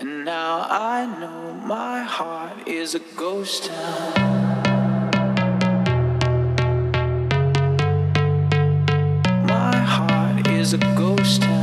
And now I know my heart is a ghost town. My heart is a ghost town.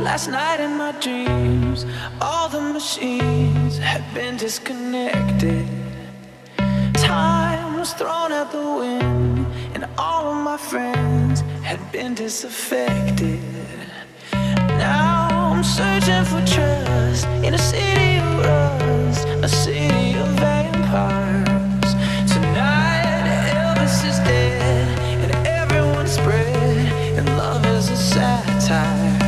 Last night in my dreams, all the machines had been disconnected. Time was thrown out the wind, and all of my friends had been disaffected. Now I'm searching for trust in a city of rust, a city of vampires. Tonight, Elvis is dead, and everyone's spread, and love is a satire.